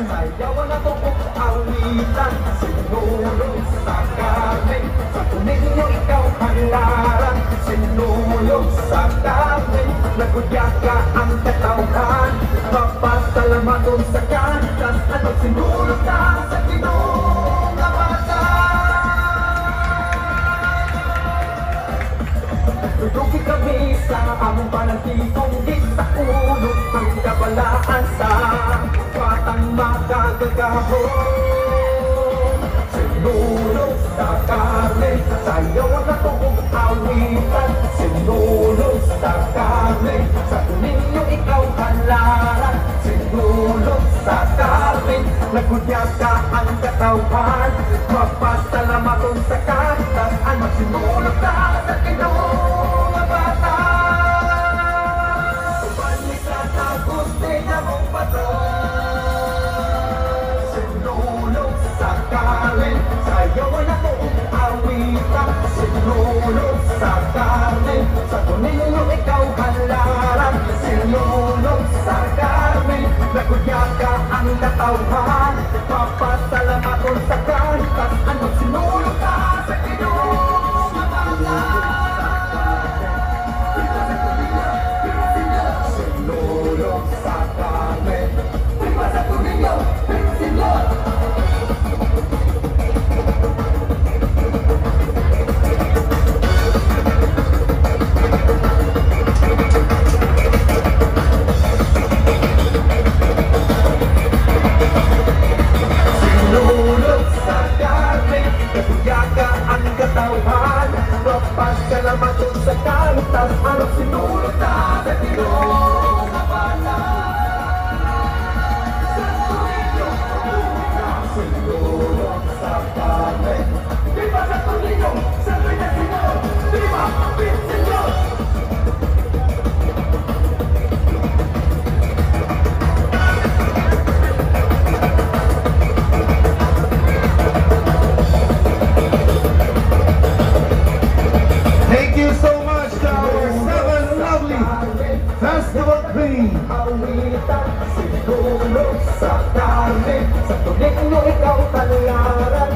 Mayawan akong awitan, sinulog sa galing. Sa tunig niyo ikaw hanlaran, sinulog sa galing. Nagudya ka ang katauhan, papasalamaton sa kantas. At magsinulog ka sa kinong nabatan. Tuduki kami sa among panantikong gita ulo ang kabalaan sa watang makagagahon. Sinulog sa karne, sayaw na toong awitan. Sinulog sa karne, sa tuninyo ikaw halaran. Sinulog sa karne, nagunyag ka ang katawan. Mapasalamatong sa kantas, ang magsinulog ka sa kinong nabatan. Subalit na nagusti na mong patron. Sayawan akong awitan, sinulog sa karne. Sa tuninyo ikaw halaran, sinulog sa karne. Nagudya ka ang katawan, papasalamaton sa kantas. Ano't sinulog ka sa kinong nabatan. Sinulog sa karne, iba sa tuninyo, sinulog. Papasalamaton sa kantas, anong sinulog ka sa kinong nabatan. Sinulog sa karne, di ba sa tulinyo, sa kanya sinulog, di ba pinsinulog. Festival Queen. Sinulog sa karne, sa tunig niyo ikaw talaran.